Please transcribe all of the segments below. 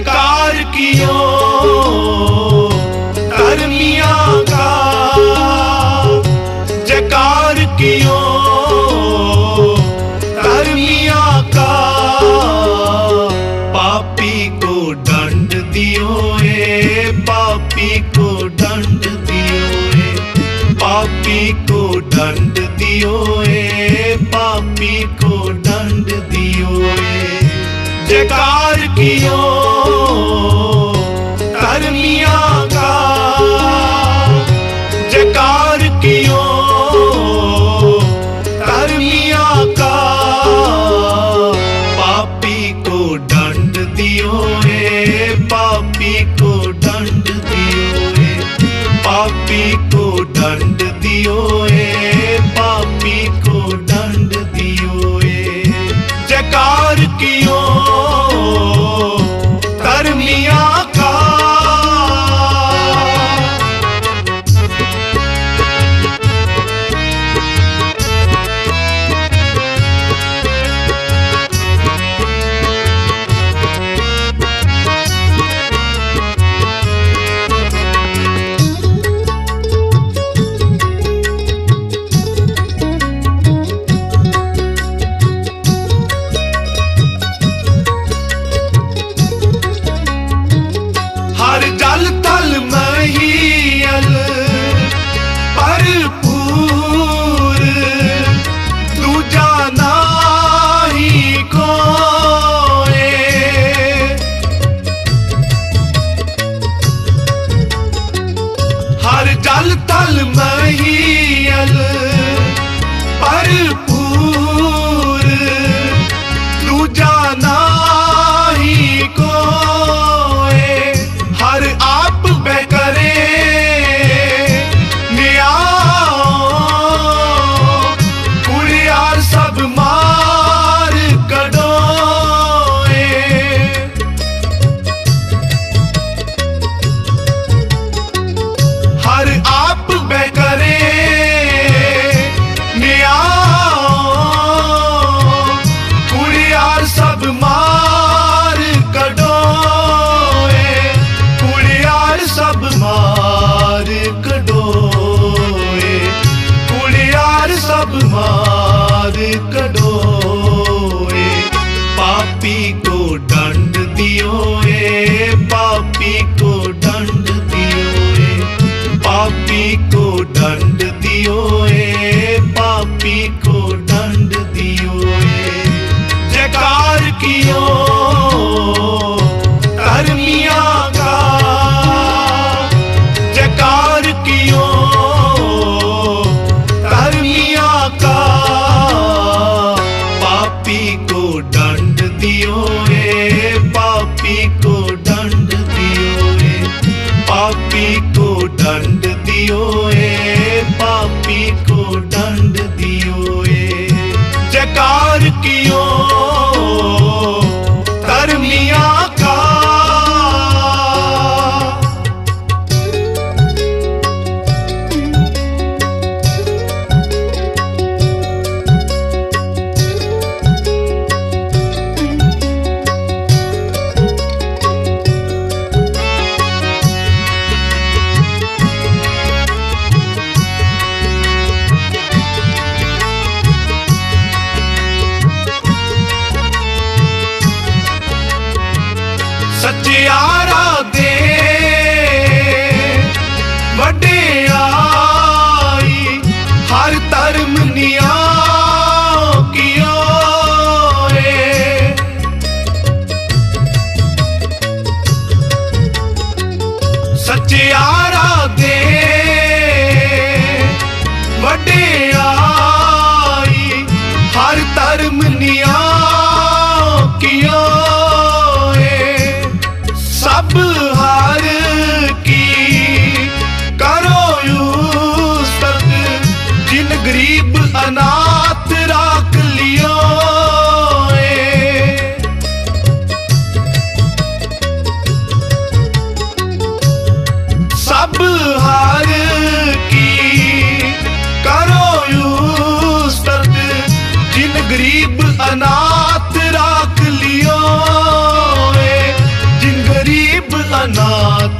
जयकार कियो धर्मिया का, जयकार कियो धर्मिया का। पापी को दंड दियो है, पापी को दंड दियो है, पापी को दंड दियो है, पापी को दंड दियो है। जयकार कियो धर्मिया का, जयकार कियो धर्मिया का। पापी को दंड दियो है, पापी को दंड दियो है, पापी को दंड दियो है, पापी को दंड दियो है। जयकार कियो धर्मिया का। हर जल थल महियल भरपूर, दूजा नाही कोए। हर जल थल महियल भरपूर, दूजा नाही कोए। पापी को दंड दियो है, पापी को दंड दियो है, पापी को दंड दियो है, पापी को दंड दियो है। जयकार कियो धर्मिया का, जयकार कियो धर्मिया का। पापी को दंड दियो है, पापी को दंड दियो है, पापी को दंड दियो है, पापी को दंड दियो है। जयकार कियो धर्मिया का।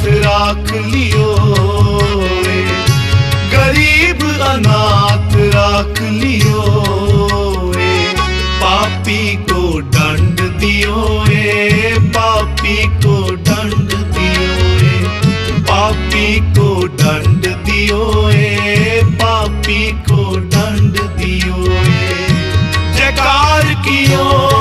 साथ राख लियो, गरीब अनाथ राख लियो, पापी को दंड दियो, पापी को दंड दियो, पापी को दंड दियो, पापी को दंड दियो। जयकार कियो।